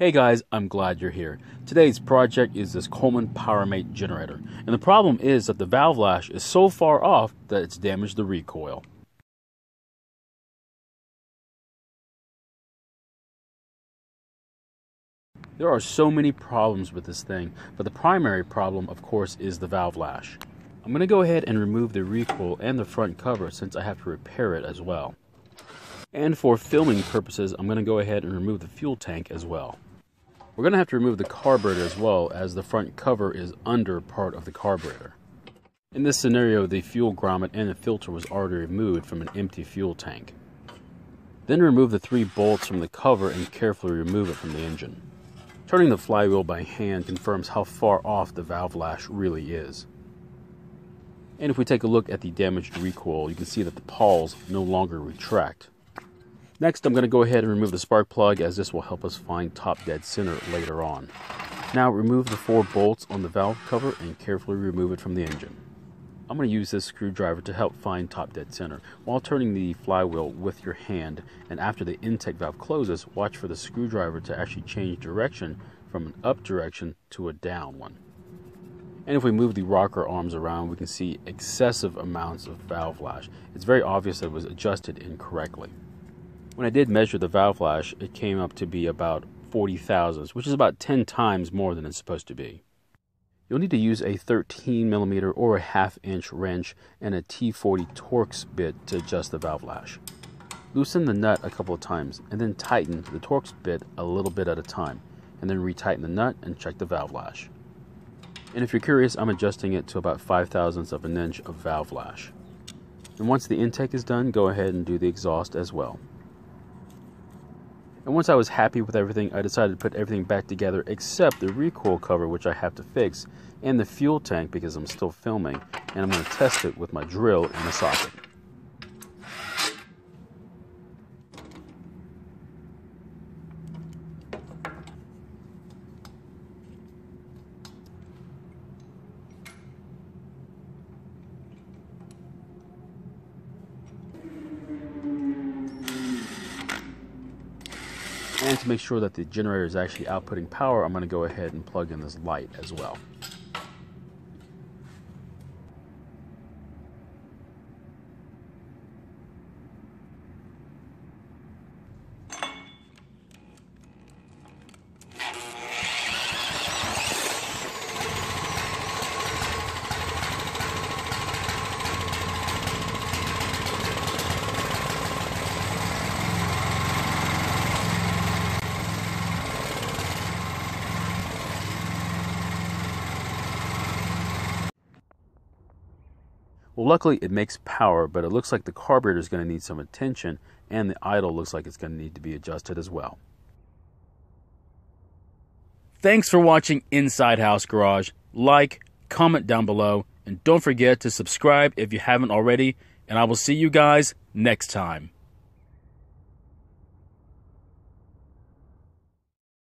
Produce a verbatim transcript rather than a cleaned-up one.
Hey guys, I'm glad you're here. Today's project is this Coleman Powermate generator. And the problem is that the valve lash is so far off that it's damaged the recoil. There are so many problems with this thing, but the primary problem, of course, is the valve lash. I'm going to go ahead and remove the recoil and the front cover since I have to repair it as well. And for filming purposes, I'm going to go ahead and remove the fuel tank as well. We're going to have to remove the carburetor as well, as the front cover is under part of the carburetor. In this scenario, the fuel grommet and the filter was already removed from an empty fuel tank. Then remove the three bolts from the cover and carefully remove it from the engine. Turning the flywheel by hand confirms how far off the valve lash really is. And if we take a look at the damaged recoil, you can see that the pawls no longer retract. Next, I'm going to go ahead and remove the spark plug, as this will help us find top dead center later on. Now remove the four bolts on the valve cover and carefully remove it from the engine. I'm going to use this screwdriver to help find top dead center while turning the flywheel with your hand, and after the intake valve closes, watch for the screwdriver to actually change direction from an up direction to a down one. And if we move the rocker arms around, we can see excessive amounts of valve lash. It's very obvious that it was adjusted incorrectly. When I did measure the valve lash, it came up to be about forty thousandths, which is about ten times more than it's supposed to be. You'll need to use a thirteen millimeter or a half inch wrench and a T forty Torx bit to adjust the valve lash. Loosen the nut a couple of times and then tighten the Torx bit a little bit at a time, and then retighten the nut and check the valve lash. And if you're curious, I'm adjusting it to about five thousandths of an inch of valve lash. And once the intake is done, go ahead and do the exhaust as well. And once I was happy with everything, I decided to put everything back together except the recoil cover, which I have to fix, and the fuel tank because I'm still filming, and I'm going to test it with my drill in the socket. And to make sure that the generator is actually outputting power, I'm going to go ahead and plug in this light as well. Well, luckily it makes power, but it looks like the carburetor is going to need some attention, and the idle looks like it's going to need to be adjusted as well. Thanks for watching Inside House Garage. Like, comment down below, and don't forget to subscribe if you haven't already, and I will see you guys next time.